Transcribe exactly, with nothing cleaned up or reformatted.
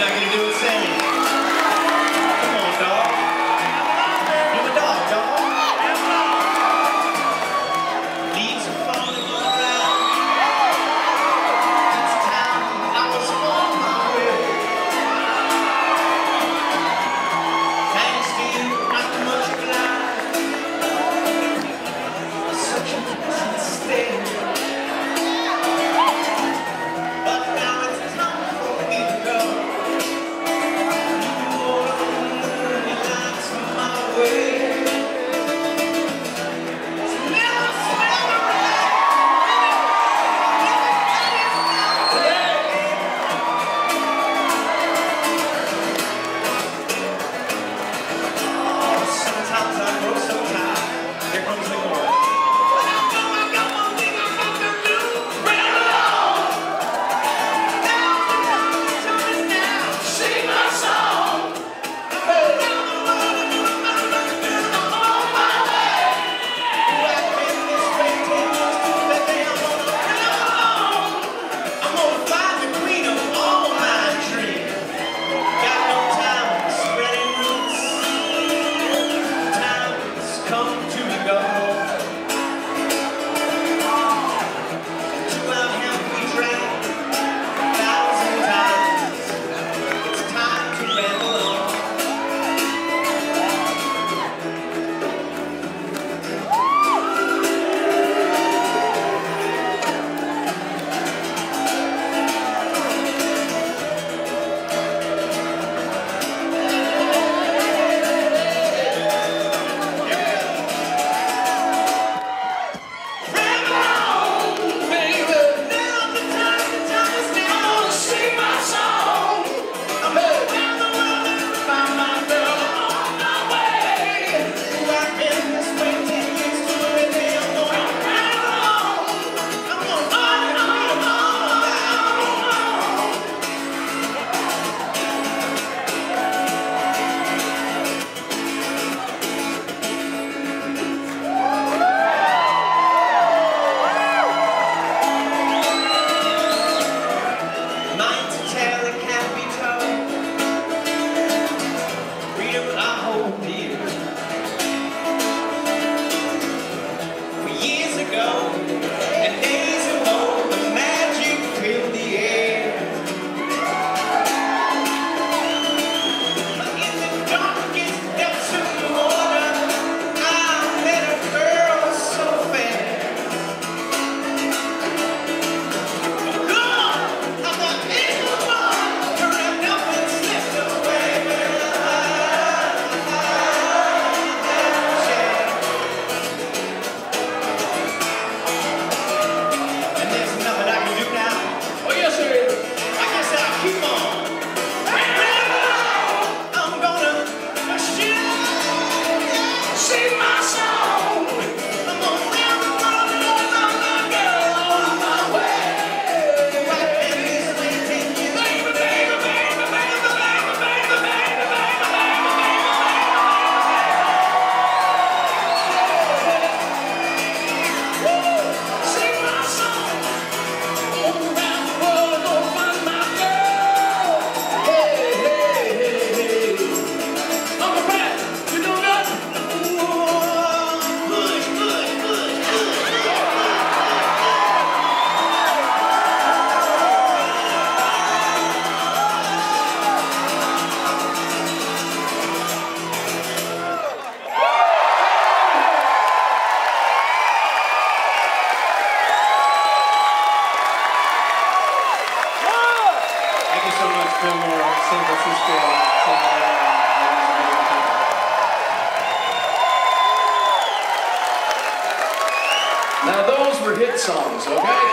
not gonna do it, Sammy. Come on, dog. You're a dog, dog. Leaves are falling on the ground. It's time I was on my way. Kind of still, not much glad. Such a pleasant state. Now those were hit songs, okay?